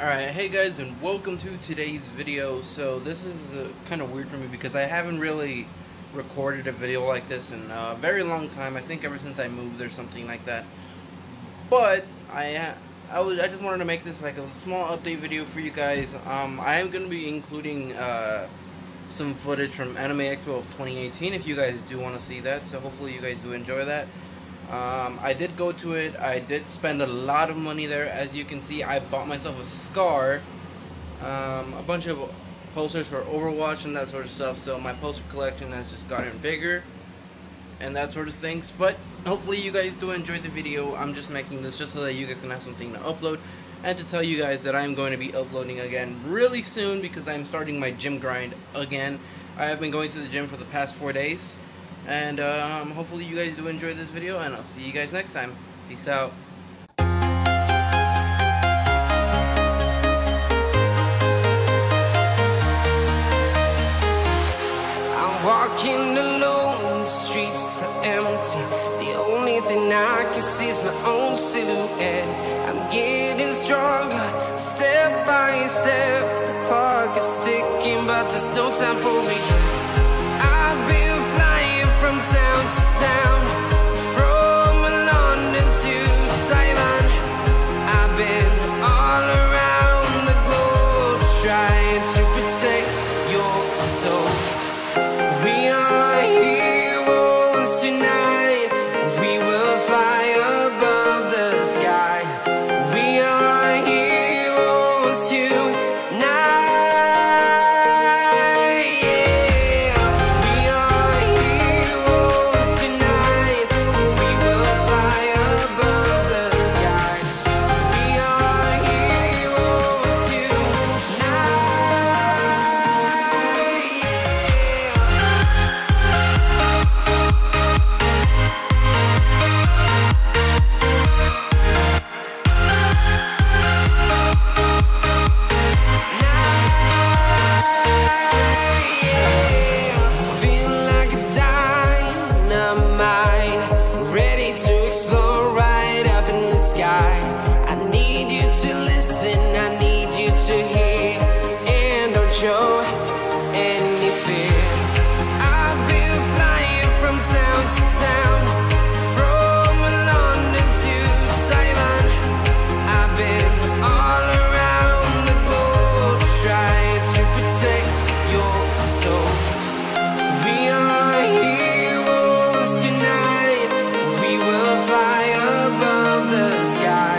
Alright, hey guys, and welcome to today's video. So this is kind of weird for me because I haven't really recorded a video like this in a very long time. I think ever since I moved or something like that. But I just wanted to make this like a small update video for you guys. I am going to be including some footage from Anime Expo of 2018 if you guys do want to see that. So hopefully you guys do enjoy that. I did go to it. I did spend a lot of money there. As you can see, I bought myself a scar, a bunch of posters for Overwatch and that sort of stuff, so my poster collection has just gotten bigger and that sort of things. But hopefully you guys do enjoy the video. I'm just making this just so that you guys can have something to upload, and to tell you guys that I'm going to be uploading again really soon because I'm starting my gym grind again. I have been going to the gym for the past 4 days. And hopefully you guys do enjoy this video, and I'll see you guys next time. Peace out. I'm walking alone, the streets are empty. The only thing I can see is my own silhouette. I'm getting stronger, step by step. The clock is ticking, but there's no time for me. I've been flying from town to town, from London to Taiwan. I've been all around the globe trying to protect your soul. We are heroes tonight. We will fly above the sky. We are heroes tonight. I need you to hear, and don't show any fear. I've been flying from town to town, from London to Taiwan. I've been all around the globe trying to protect your soul. We are heroes tonight. We will fly above the sky.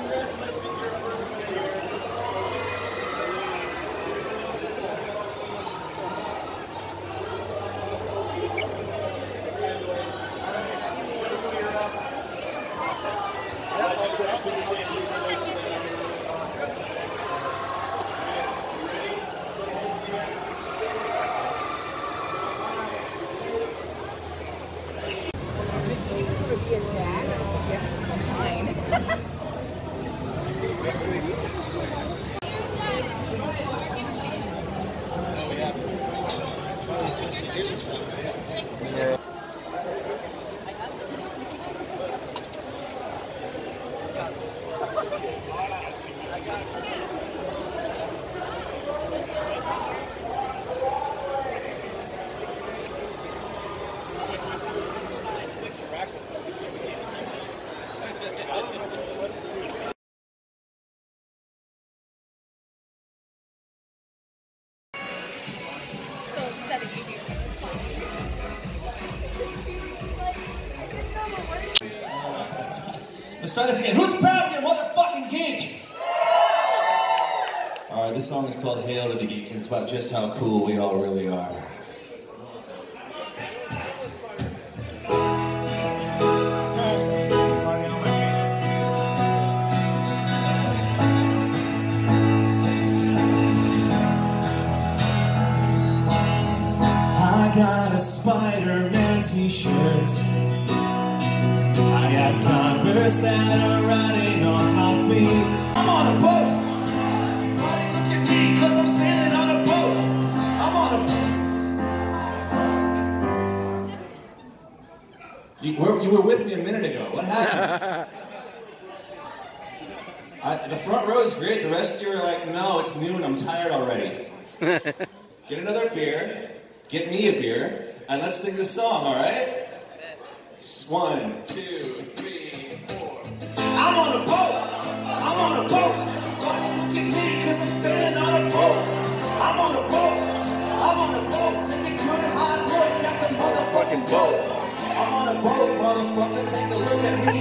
be a dad. Yeah, fine. Let's try this again. Who's proud of your motherfucking geek? Alright, this song is called Hail to the Geek, and it's about just how cool we all really are. I got a Spider-Man t-shirt. I got Converse that are riding on my feet. I'm on a boat. Everybody look at me, cause I'm sailing on a boat. I'm on a boat. You were with me a minute ago. What happened? The front row is great. The rest of you are like, no, it's noon. I'm tired already. Get another beer. Get me a beer. And let's sing this song, all right? 1, 2, 3, 4. I'm on a boat. I'm on a boat. Look at me, cause I'm sailing on a boat. I'm on a boat. I'm on a boat. Take a good hard look at the motherfucking boat. I'm on a boat, motherfucker. Take a look at me.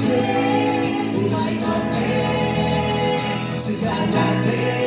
Today, we might not be together.